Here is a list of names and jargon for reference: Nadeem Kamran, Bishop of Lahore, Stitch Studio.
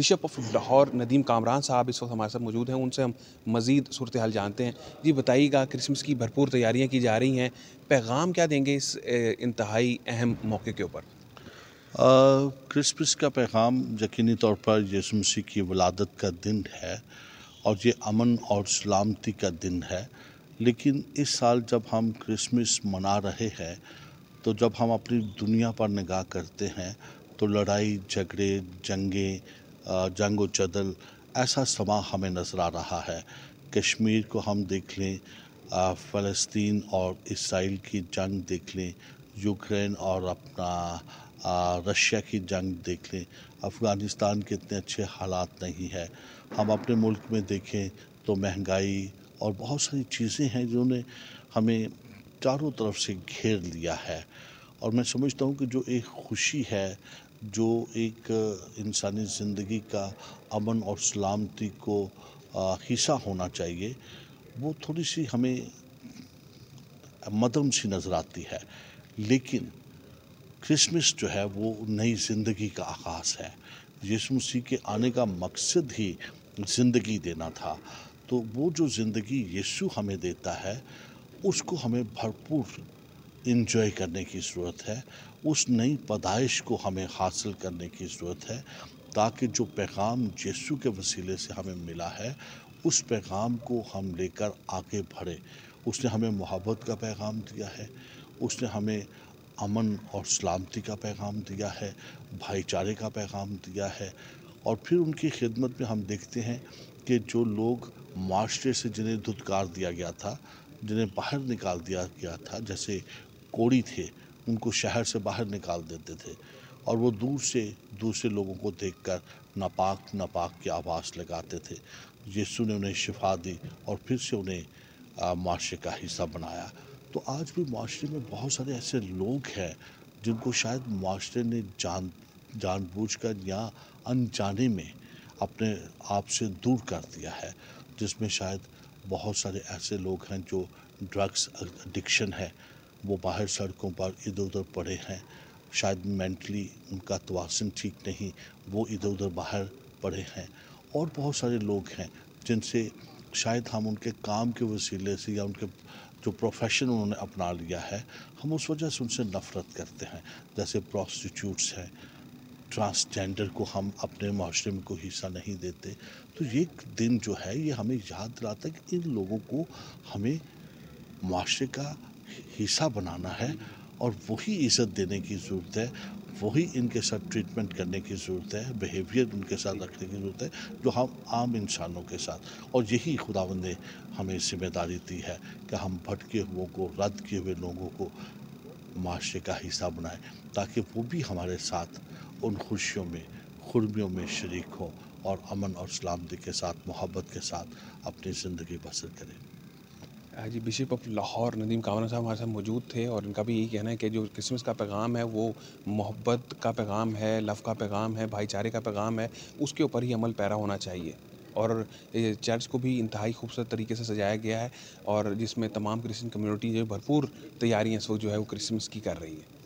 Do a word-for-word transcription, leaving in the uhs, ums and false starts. Bishop of Lahore Nadeem Kamran साहब इस वक्त हमारे साथ मौजूद हैं, उनसे हम मज़ीद सूरत हाल जानते हैं। जी बताइएगा, क्रिसमस की भरपूर तैयारियां की जा रही हैं, पैगाम क्या देंगे इस इंतहाई अहम मौके के ऊपर? क्रिसमस का पैगाम यकीनी तौर पर यीशु मसीह की वलादत का दिन है और ये अमन और सलामती का दिन है। लेकिन इस साल जब हम क्रिसमस मना रहे हैं तो जब हम अपनी दुनिया पर निगाह करते हैं तो लड़ाई झगड़े जंगे जंग व जदल ऐसा समा हमें नज़र आ रहा है। कश्मीर को हम देख लें, फ़लस्तीन और इसराइल की जंग देख लें, यूक्रेन और अपना रशिया की जंग देख लें, अफ़गानिस्तान के इतने अच्छे हालात नहीं है। हम अपने मुल्क में देखें तो महंगाई और बहुत सारी चीज़ें हैं जिन्होंने हमें चारों तरफ से घेर लिया है। और मैं समझता हूँ कि जो एक खुशी है, जो एक इंसानी ज़िंदगी का अमन और सलामती को हिस्सा होना चाहिए, वो थोड़ी सी हमें मदम सी नज़र आती है। लेकिन क्रिसमस जो है वो नई ज़िंदगी का आगाज़ है। यीशु मसीह के आने का मकसद ही ज़िंदगी देना था, तो वो जो ज़िंदगी यीशु हमें देता है उसको हमें भरपूर इन्जॉय करने की ज़रूरत है, उस नई पैदाइश को हमें हासिल करने की ज़रूरत है, ताकि जो पैगाम यीशु के वसीले से हमें मिला है उस पैगाम को हम लेकर आगे बढ़े। उसने हमें मोहब्बत का पैगाम दिया है, उसने हमें अमन और सलामती का पैगाम दिया है, भाईचारे का पैगाम दिया है। और फिर उनकी खिदमत में हम देखते हैं कि जो लोग माशरे से जिन्हें धुतकार दिया गया था, जिन्हें बाहर निकाल दिया गया था, जैसे कोड़ी थे, उनको शहर से बाहर निकाल देते थे और वो दूर से दूसरे लोगों को देखकर नापाक नापाक की आवाज़ लगाते थे। यीशु ने उन्हें शिफा दी और फिर से उन्हें माशरे का हिस्सा बनाया। तो आज भी माशरे में बहुत सारे ऐसे लोग हैं जिनको शायद माशरे ने जान जानबूझकर या अनजाने में अपने आप से दूर कर दिया है, जिसमें शायद बहुत सारे ऐसे लोग हैं जो ड्रग्स एडिक्शन है, वो बाहर सड़कों पर इधर उधर पड़े हैं, शायद मेंटली उनका तवासन ठीक नहीं, वो इधर उधर बाहर पड़े हैं। और बहुत सारे लोग हैं जिनसे शायद हम उनके काम के वसीले से या उनके जो प्रोफेशन उन्होंने अपना लिया है हम उस वजह से उनसे नफ़रत करते हैं, जैसे प्रॉस्टिट्यूट्स हैं, ट्रांसजेंडर को हम अपने माशरे में कोई हिस्सा नहीं देते। तो ये दिन जो है ये हमें याद दिलाता है कि इन लोगों को हमें माशरे का हिस्सा बनाना है और वही इज़्ज़त देने की ज़रूरत है, वही इनके साथ ट्रीटमेंट करने की ज़रूरत है, बिहेवियर उनके साथ रखने की ज़रूरत है जो हम आम इंसानों के साथ। और यही खुदावंद ने हमें जिम्मेदारी दी है कि हम भटके हुओं को, रद्द किए हुए लोगों को माशरे का हिस्सा बनाएं, ताकि वो भी हमारे साथ उन खुशियों में खुरमियों में शरीक हों और अमन और सलामती के साथ मोहब्बत के साथ अपनी ज़िंदगी बसर करें। जी बिशप ऑफ लाहौर नदीम कामरान साहब हमारे साथ मौजूद थे और इनका भी यही कहना है कि जो क्रिसमस का पैगाम है वो मोहब्बत का पैगाम है, लव का पैगाम है, भाईचारे का पैगाम है, उसके ऊपर ही अमल पैरा होना चाहिए। और चर्च को भी इंतहाई खूबसूरत तरीके से सजाया गया है और जिसमें तमाम क्रिश्चियन कम्युनिटी जो भरपूर तैयारियाँ इस वक्त जो है वो क्रिसमस की कर रही है।